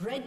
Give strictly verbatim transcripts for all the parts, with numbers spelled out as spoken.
Red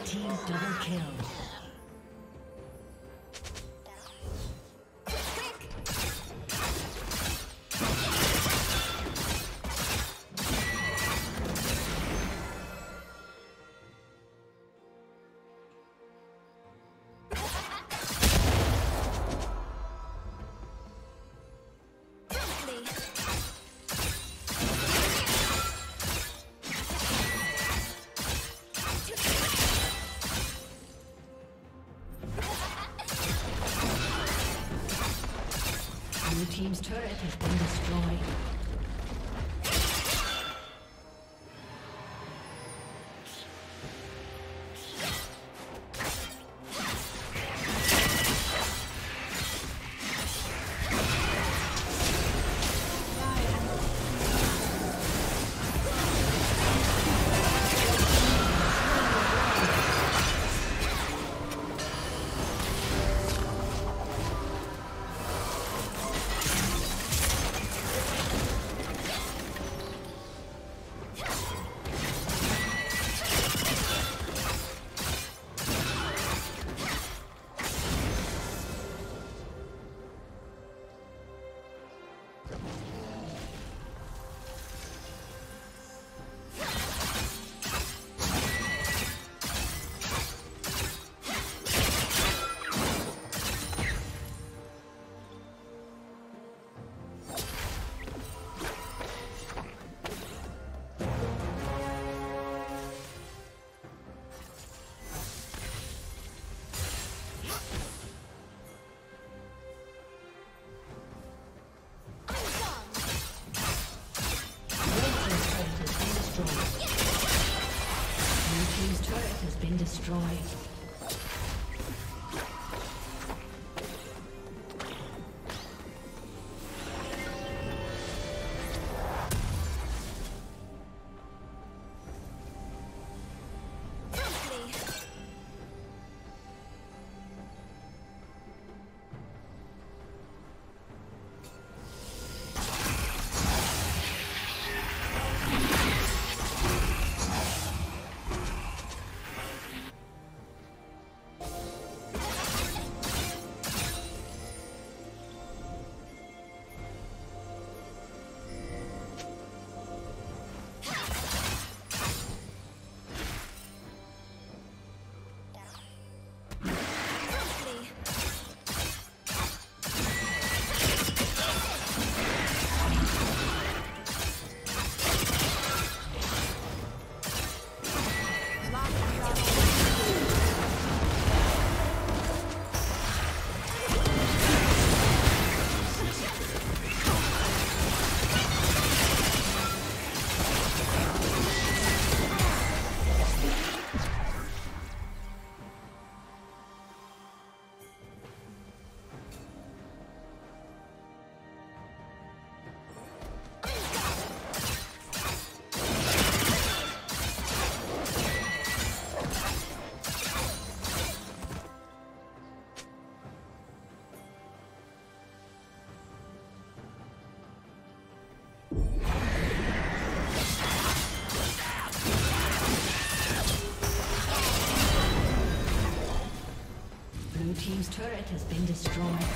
Red team double kill. Team's turret has been destroyed. Destroyed. Team's turret has been destroyed.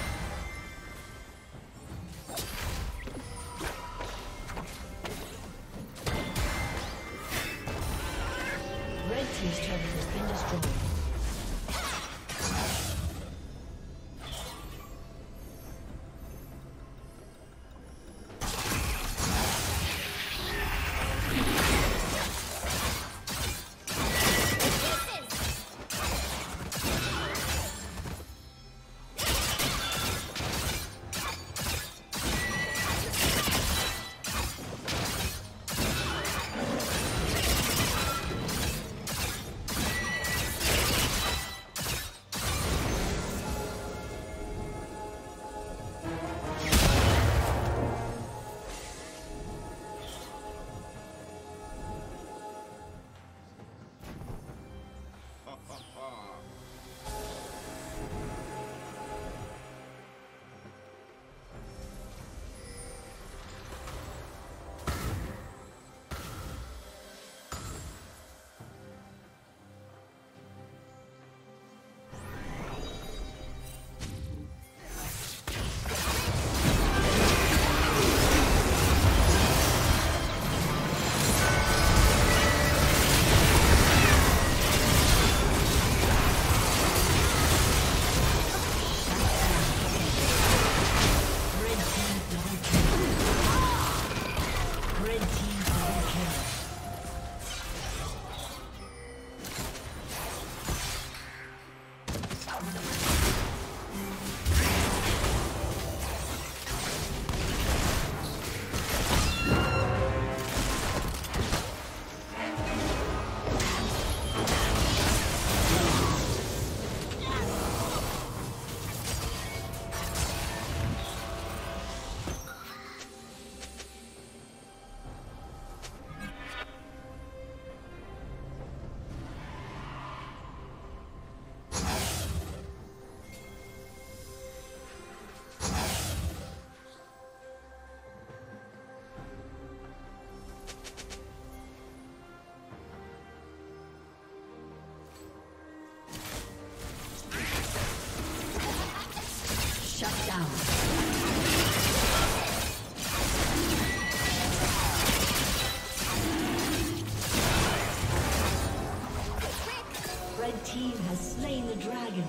Red team has slain the dragon.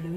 Blue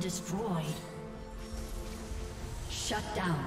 Destroyed. Shut down.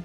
Blue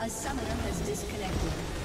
A summoner has disconnected.